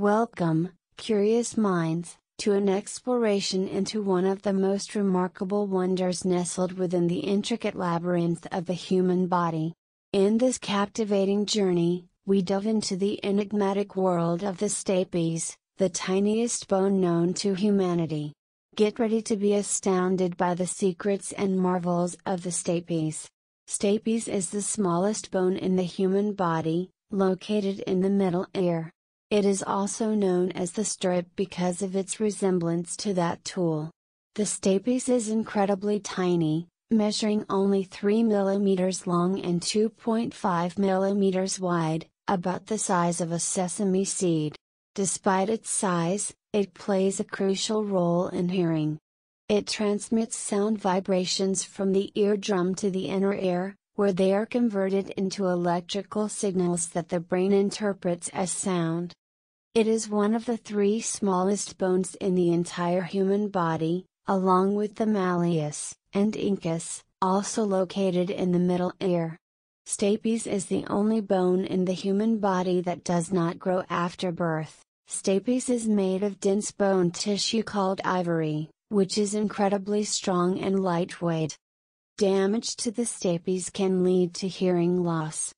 Welcome, curious minds, to an exploration into one of the most remarkable wonders nestled within the intricate labyrinth of the human body. In this captivating journey, we delve into the enigmatic world of the stapes, the tiniest bone known to humanity. Get ready to be astounded by the secrets and marvels of the stapes. Stapes is the smallest bone in the human body, located in the middle ear. It is also known as the stirrup because of its resemblance to that tool. The stapes is incredibly tiny, measuring only 3 mm long and 2.5 mm wide, about the size of a sesame seed. Despite its size, it plays a crucial role in hearing. It transmits sound vibrations from the eardrum to the inner ear, where they are converted into electrical signals that the brain interprets as sound. It is one of the 3 smallest bones in the entire human body, along with the malleus and incus, also located in the middle ear. Stapes is the only bone in the human body that does not grow after birth. Stapes is made of dense bone tissue called ivory, which is incredibly strong and lightweight. Damage to the stapes can lead to hearing loss.